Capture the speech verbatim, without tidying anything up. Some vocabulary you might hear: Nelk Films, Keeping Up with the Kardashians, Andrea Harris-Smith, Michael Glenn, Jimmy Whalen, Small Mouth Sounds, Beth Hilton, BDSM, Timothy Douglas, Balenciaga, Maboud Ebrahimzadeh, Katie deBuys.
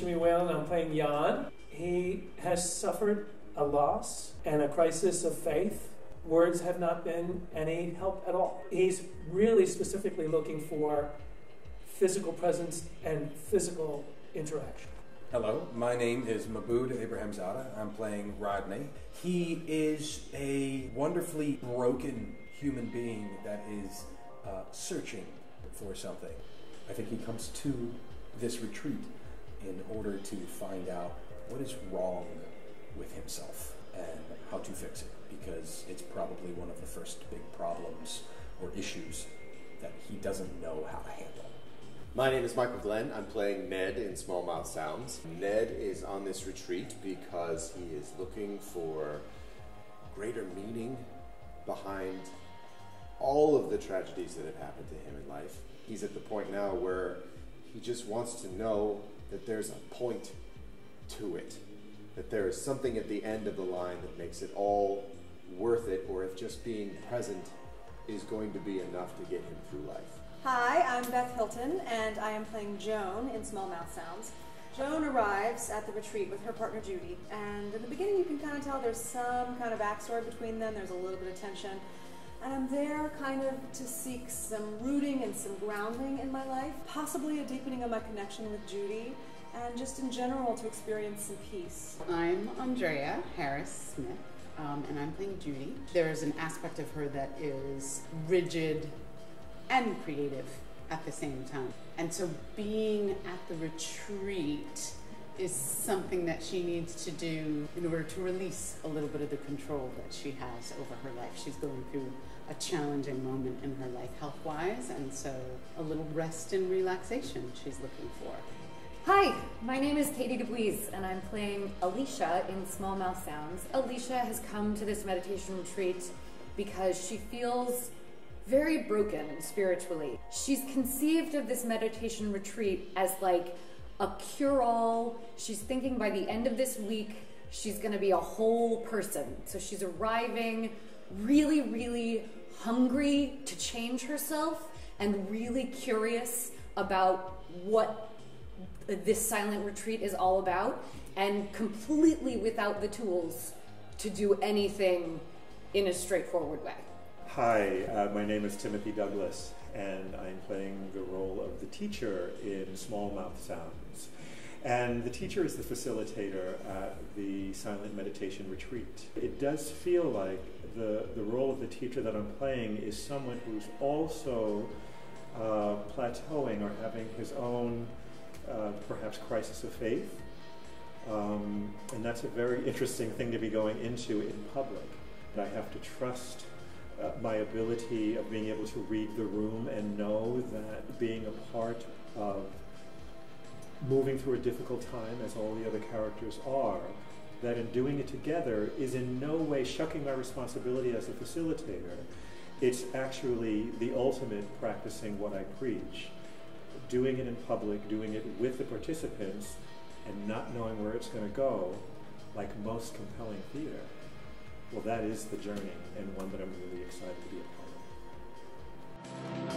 Jimmy Whalen. I'm playing Jan. He has suffered a loss and a crisis of faith. Words have not been any help at all. He's really specifically looking for physical presence and physical interaction. Hello, my name is Maboud Ebrahimzadeh. I'm playing Rodney. He is a wonderfully broken human being that is uh, searching for something. I think he comes to this retreat in order to find out what is wrong with himself and how to fix it, because it's probably one of the first big problems or issues that he doesn't know how to handle. My name is Michael Glenn. I'm playing Ned in Small Mouth Sounds. Ned is on this retreat because he is looking for greater meaning behind all of the tragedies that have happened to him in life. He's at the point now where he just wants to know that there's a point to it, that there is something at the end of the line that makes it all worth it, or if just being present is going to be enough to get him through life. Hi, I'm Beth Hilton, and I am playing Joan in Small Mouth Sounds. Joan arrives at the retreat with her partner Judy, and in the beginning you can kind of tell there's some kind of backstory between them, there's a little bit of tension, and I'm there kind of to seek some rooting and some grounding in my life, possibly a deepening of my connection with Judy, and just in general to experience some peace. I'm Andrea Harris-Smith, um, and I'm playing Judy. There's an aspect of her that is rigid and creative at the same time. And so being at the retreat is something that she needs to do in order to release a little bit of the control that she has over her life. She's going through a challenging moment in her life health-wise, and so a little rest and relaxation she's looking for. Hi, my name is Katie deBuys, and I'm playing Alicia in Small Mouth Sounds. Alicia has come to this meditation retreat because she feels very broken spiritually. She's conceived of this meditation retreat as like a cure-all. She's thinking by the end of this week, she's gonna be a whole person. So she's arriving really, really hungry to change herself and really curious about what this silent retreat is all about, and completely without the tools to do anything in a straightforward way. Hi, uh, my name is Timothy Douglas, and I'm playing the role of the teacher in Small Mouth Sounds. And the teacher is the facilitator at the silent meditation retreat. It does feel like the, the role of the teacher that I'm playing is someone who's also uh, plateauing or having his own, uh, perhaps, crisis of faith. Um, and that's a very interesting thing to be going into in public. And I have to trust Uh, my ability of being able to read the room and know that being a part of moving through a difficult time, as all the other characters are, that in doing it together is in no way shucking my responsibility as a facilitator. It's actually the ultimate practicing what I preach. Doing it in public, doing it with the participants, and not knowing where it's going to go, like most compelling theater. Well, that is the journey, and one that I'm really excited to be a part of.